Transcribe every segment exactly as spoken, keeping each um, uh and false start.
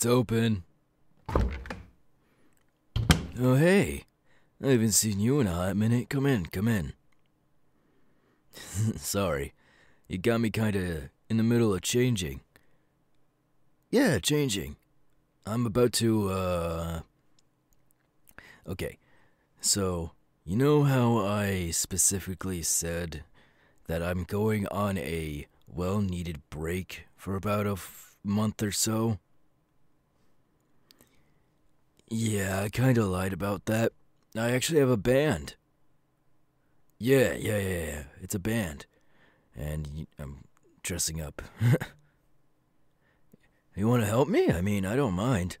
It's open. Oh, hey. I haven't seen you in a hot minute. Come in, come in. Sorry. You got me kinda in the middle of changing. Yeah, changing. I'm about to, uh... Okay. So, you know how I specifically said that I'm going on a well-needed break for about a f month or so? Yeah, I kinda lied about that. I actually have a band. Yeah, yeah, yeah, yeah. It's a band. And I'm dressing up. You wanna help me? I mean, I don't mind.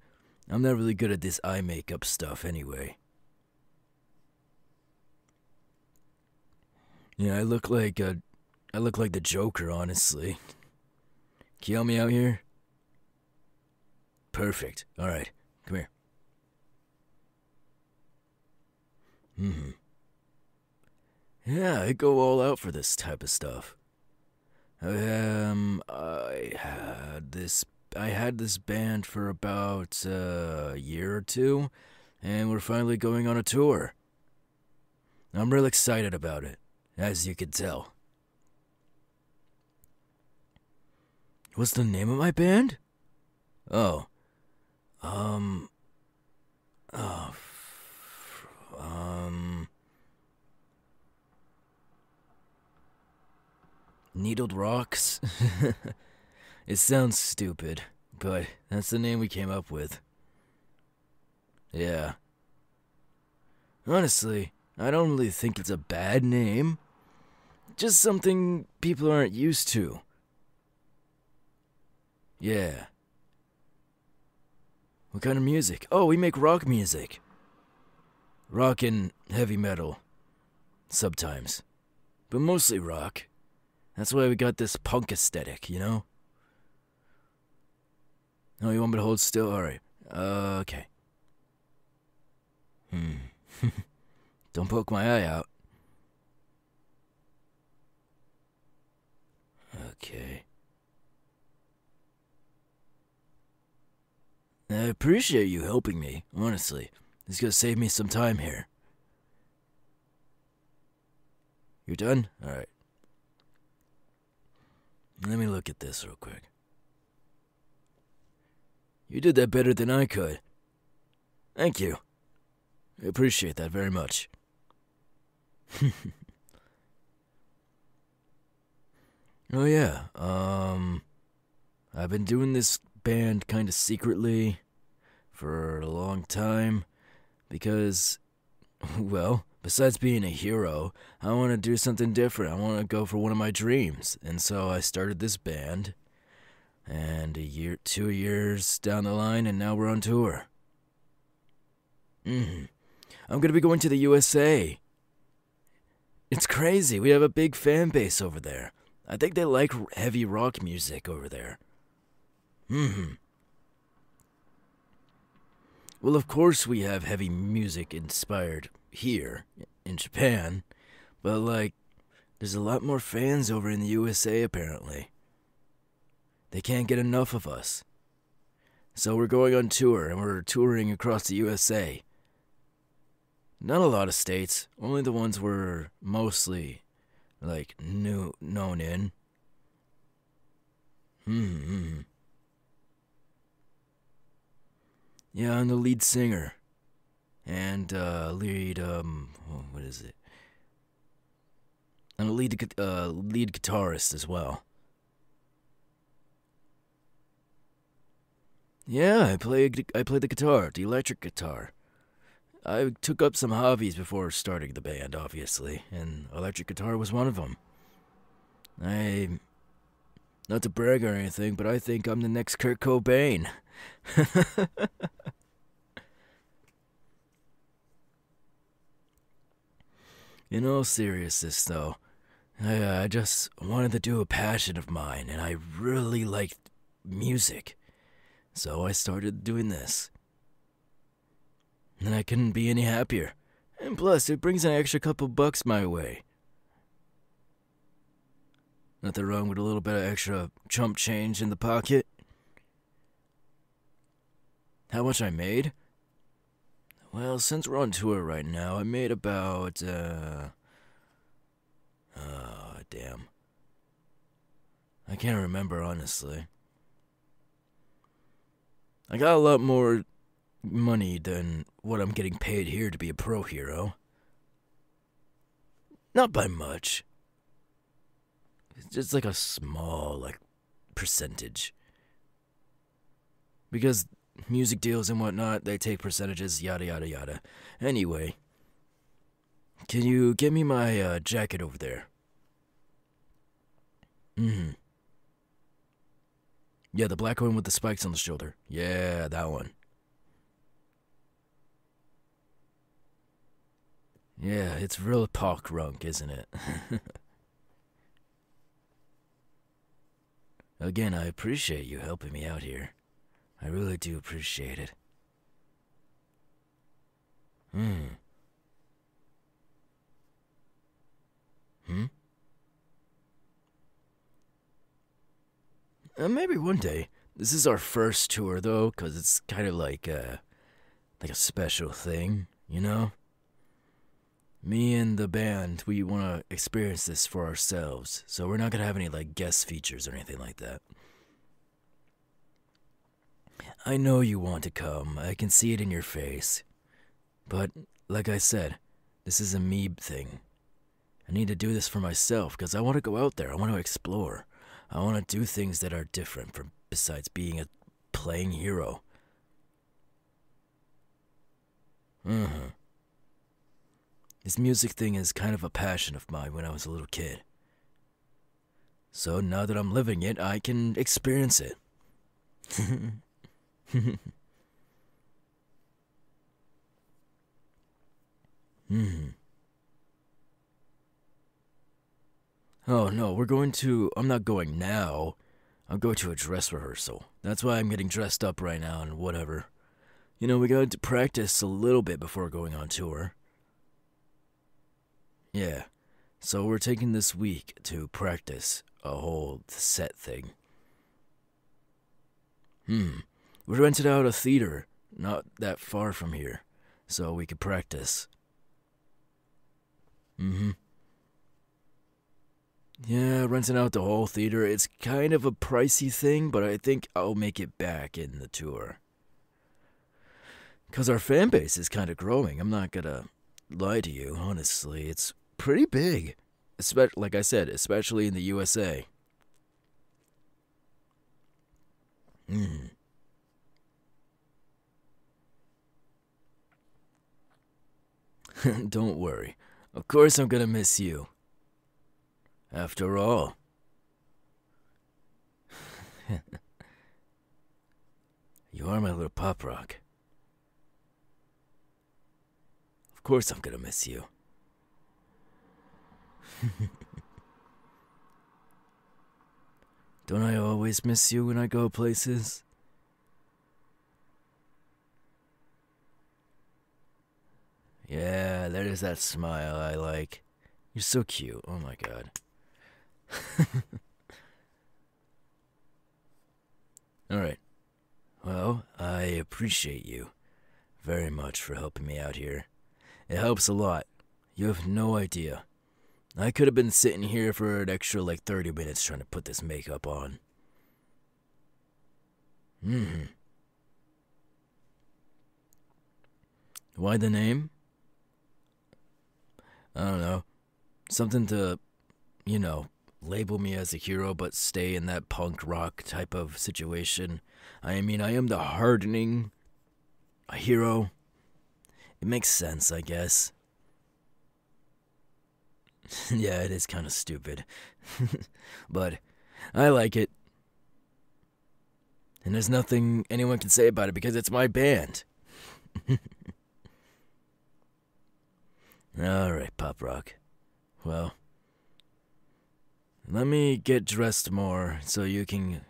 I'm not really good at this eye makeup stuff anyway. Yeah, I look like a, I look like the Joker, honestly. Can you help me out here? Perfect. All right, come here. Hmm. Yeah, I go all out for this type of stuff. Um, I had this, I had this band for about uh, a year or two, and we're finally going on a tour. I'm real excited about it. As you can tell. What's the name of my band? Oh. Um. Oh. Um. Needled Rocks? It sounds stupid, but that's the name we came up with. Yeah. Honestly, I don't really think it's a bad name. Just something people aren't used to. Yeah. What kind of music? Oh, we make rock music. Rock and heavy metal. Sometimes. But mostly rock. That's why we got this punk aesthetic, you know? Oh, you want me to hold still? Alright. Uh, okay. Hmm. Don't poke my eye out. Okay. I appreciate you helping me, honestly. It's gonna save me some time here. You're done? Alright. Let me look at this real quick. You did that better than I could. Thank you. I appreciate that very much. Oh yeah, um... I've been doing this band kind of secretly for a long time because, well, besides being a hero, I want to do something different. I want to go for one of my dreams. And so I started this band, and a year, two years down the line, and now we're on tour. Mm-hmm. I'm gonna be going to the U S A. It's crazy. We have a big fan base over there. I think they like heavy rock music over there. Mm-hmm. Well, of course we have heavy music inspired here in Japan, but, like, there's a lot more fans over in the U S A, apparently. They can't get enough of us. So we're going on tour, and we're touring across the U S A. Not a lot of states, only the ones we're mostly, like, new, known in. Mm-hmm. Yeah, I'm the lead singer. And, uh, lead, um, what is it? I'm a lead, uh, lead guitarist as well. Yeah, I play, I play the guitar, the electric guitar. I took up some hobbies before starting the band, obviously, and electric guitar was one of them. I... Not to brag or anything, but I think I'm the next Kurt Cobain. In all seriousness, though, I, uh, I just wanted to do a passion of mine, and I really liked music. So I started doing this. And I couldn't be any happier. And plus, it brings an extra couple bucks my way. Nothing wrong with a little bit of extra chump change in the pocket. How much I made? Well, since we're on tour right now, I made about, uh... Oh, damn. I can't remember, honestly. I got a lot more money than what I'm getting paid here to be a pro hero. Not by much. It's just like a small, like, percentage. Because music deals and whatnot, they take percentages, yada yada yada. Anyway, can you get me my uh, jacket over there? Mm-hmm. Yeah, the black one with the spikes on the shoulder. Yeah, that one. Yeah, it's real punk rock, isn't it? Again, I appreciate you helping me out here. I really do appreciate it. Hmm. Hmm? Uh, maybe one day. This is our first tour, though, because it's kind of like, uh, like a special thing, you know? Me and the band, we want to experience this for ourselves, so we're not going to have any, like, guest features or anything like that. I know you want to come, I can see it in your face. But, like I said, this is a me thing. I need to do this for myself, because I want to go out there, I want to explore. I want to do things that are different from, besides being a playing hero. Mm-hmm. This music thing is kind of a passion of mine when I was a little kid. So now that I'm living it, I can experience it. Hmm. Oh no, we're going to... I'm not going now. I'm going to a dress rehearsal. That's why I'm getting dressed up right now and whatever. You know, we got to practice a little bit before going on tour. Yeah, so we're taking this week to practice a whole set thing. Hmm. We rented out a theater not that far from here, so we could practice. Mm-hmm. Yeah, renting out the whole theater, it's kind of a pricey thing, but I think I'll make it back in the tour. Because our fan base is kind of growing, I'm not gonna lie to you, honestly. It's pretty big, Espe- like I said, especially in the U S A. Mm. Don't worry. Of course I'm gonna miss you. After all. You are my little pop rock. Of course I'm gonna miss you. Don't I always miss you when I go places? Yeah, there is that smile I like. You're so cute. Oh my god. Alright. Well, I appreciate you very much for helping me out here. It helps a lot. You have no idea. I could have been sitting here for an extra, like, thirty minutes trying to put this makeup on. Hmm. Why the name? I don't know. Something to, you know, label me as a hero but stay in that punk rock type of situation. I mean, I am the hardening a hero. It makes sense, I guess. Yeah, it is kind of stupid. But I like it. And there's nothing anyone can say about it because it's my band. Alright, Pop Rock. Well, let me get dressed more so you can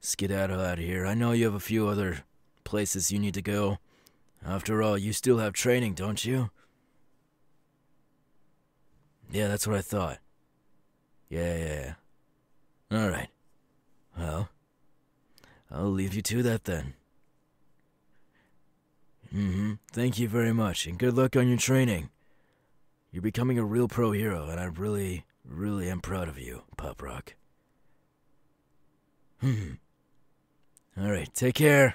skedaddle out of here. I know you have a few other places you need to go. After all, you still have training, don't you? Yeah, that's what I thought. Yeah, yeah, yeah. Alright. Well, I'll leave you to that then. Thank you very much, and good luck on your training. You're becoming a real pro hero, and I really, really am proud of you, Pop Rock. Hmm. All right, take care.